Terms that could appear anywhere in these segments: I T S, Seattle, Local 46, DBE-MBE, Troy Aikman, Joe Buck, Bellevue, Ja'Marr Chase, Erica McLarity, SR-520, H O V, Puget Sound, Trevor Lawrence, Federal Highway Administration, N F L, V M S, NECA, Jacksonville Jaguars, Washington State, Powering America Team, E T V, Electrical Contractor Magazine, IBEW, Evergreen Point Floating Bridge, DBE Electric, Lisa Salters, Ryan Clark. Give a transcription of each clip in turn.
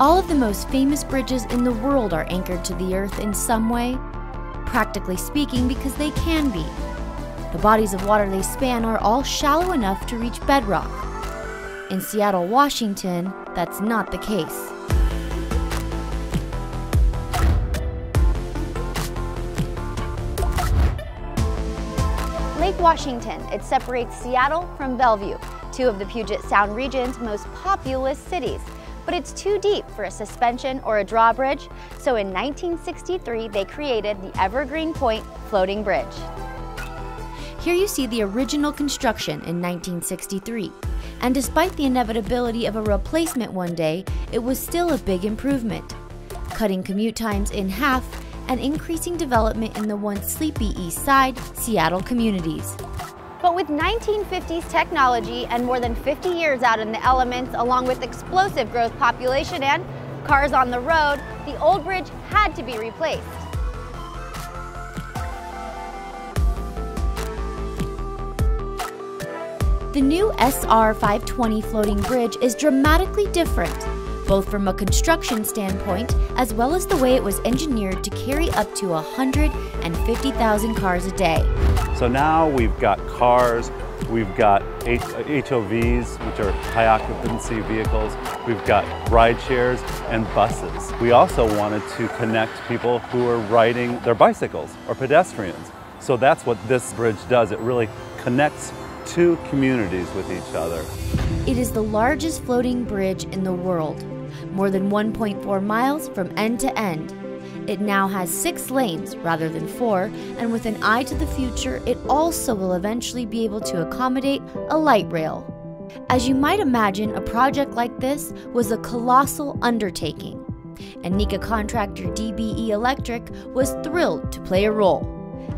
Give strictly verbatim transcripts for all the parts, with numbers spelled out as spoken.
All of the most famous bridges in the world are anchored to the earth in some way, practically speaking, because they can be. The bodies of water they span are all shallow enough to reach bedrock. In Seattle, Washington, that's not the case. Lake Washington, it separates Seattle from Bellevue, two of the Puget Sound region's most populous cities. But it's too deep for a suspension or a drawbridge, so in nineteen sixty-three they created the Evergreen Point Floating Bridge. Here you see the original construction in nineteen sixty-three, and despite the inevitability of a replacement one day, it was still a big improvement, cutting commute times in half and increasing development in the once sleepy East Side Seattle communities. But with nineteen fifties technology and more than fifty years out in the elements, along with explosive growth population and cars on the road, the old bridge had to be replaced. The new S R five twenty floating bridge is dramatically different, both from a construction standpoint as well as the way it was engineered to carry up to one hundred fifty thousand cars a day. So now we've got cars, we've got H O Vs, which are high occupancy vehicles, we've got ride shares and buses. We also wanted to connect people who are riding their bicycles or pedestrians. So that's what this bridge does. It really connects two communities with each other. It is the largest floating bridge in the world, more than one point four miles from end to end. It now has six lanes rather than four, and with an eye to the future, it also will eventually be able to accommodate a light rail. As you might imagine, a project like this was a colossal undertaking, and NECA contractor D B E Electric was thrilled to play a role,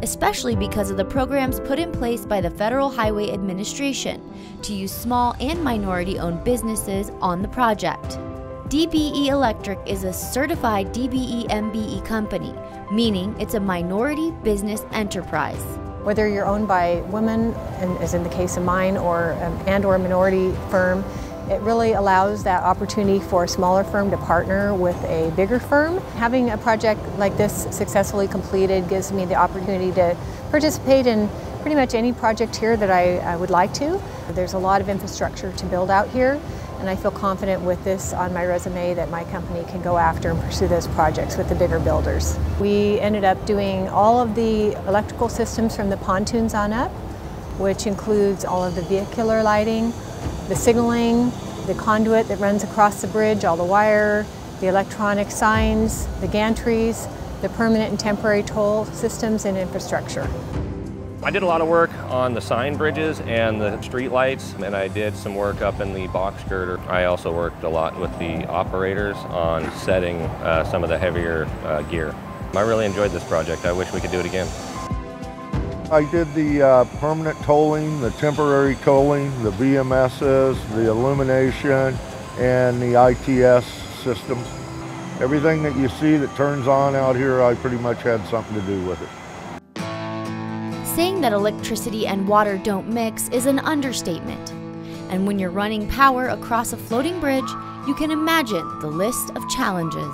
especially because of the programs put in place by the Federal Highway Administration to use small and minority-owned businesses on the project. D B E Electric is a certified D B E M B E company, meaning it's a minority business enterprise. Whether you're owned by women, and as in the case of mine, or um, and or a minority firm, it really allows that opportunity for a smaller firm to partner with a bigger firm. Having a project like this successfully completed gives me the opportunity to participate in pretty much any project here that I, I would like to. There's a lot of infrastructure to build out here, and I feel confident with this on my resume that my company can go after and pursue those projects with the bigger builders. We ended up doing all of the electrical systems from the pontoons on up, which includes all of the vehicular lighting, the signaling, the conduit that runs across the bridge, all the wire, the electronic signs, the gantries, the permanent and temporary toll systems and infrastructure. I did a lot of work on the sign bridges and the street lights, and I did some work up in the box girder. I also worked a lot with the operators on setting uh, some of the heavier uh, gear. I really enjoyed this project. I wish we could do it again. I did the uh, permanent tolling, the temporary tolling, the V M Ss, the illumination, and the I T S systems. Everything that you see that turns on out here, I pretty much had something to do with it. Saying that electricity and water don't mix is an understatement. And when you're running power across a floating bridge, you can imagine the list of challenges.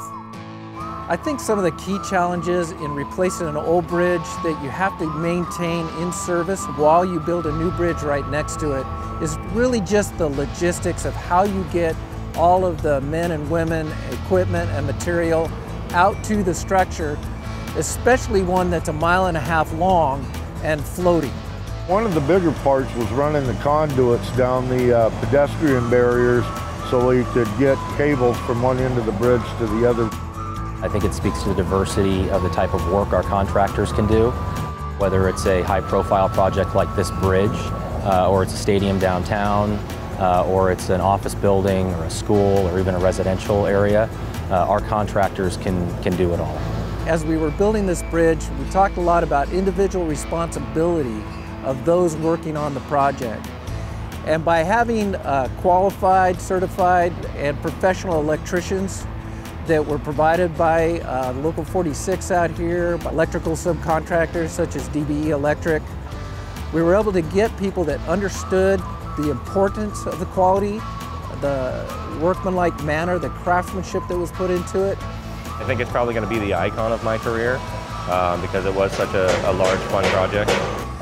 I think some of the key challenges in replacing an old bridge that you have to maintain in service while you build a new bridge right next to it is really just the logistics of how you get all of the men and women, equipment and material out to the structure, especially one that's a mile and a half long and floating. One of the bigger parts was running the conduits down the uh, pedestrian barriers so we could get cables from one end of the bridge to the other. I think it speaks to the diversity of the type of work our contractors can do, whether it's a high-profile project like this bridge, uh, or it's a stadium downtown, uh, or it's an office building, or a school, or even a residential area. Uh, our contractors can, can do it all. As we were building this bridge, we talked a lot about individual responsibility of those working on the project. And by having uh, qualified, certified, and professional electricians that were provided by uh, Local forty-six out here, by electrical subcontractors such as D B E Electric, we were able to get people that understood the importance of the quality, the workmanlike manner, the craftsmanship that was put into it. I think it's probably going to be the icon of my career um, because it was such a, a large, fun project.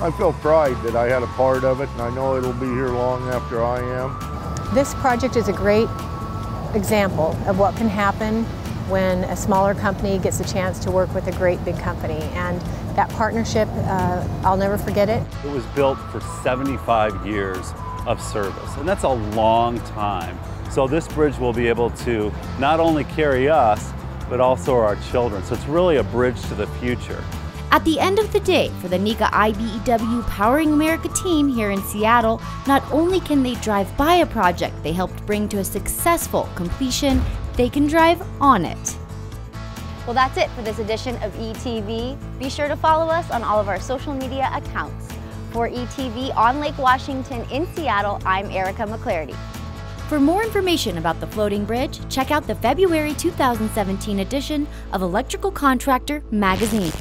I feel pride that I had a part of it, and I know it'll be here long after I am. This project is a great example of what can happen when a smaller company gets a chance to work with a great big company. And that partnership, uh, I'll never forget it. It was built for seventy-five years of service, and that's a long time. So this bridge will be able to not only carry us, but also our children. So it's really a bridge to the future. At the end of the day, for the NECA I B E W Powering America team here in Seattle, not only can they drive by a project they helped bring to a successful completion, they can drive on it. Well, that's it for this edition of E T V. Be sure to follow us on all of our social media accounts. For E T V on Lake Washington in Seattle, I'm Erica McLarity. For more information about the floating bridge, check out the February two thousand seventeen edition of Electrical Contractor Magazine.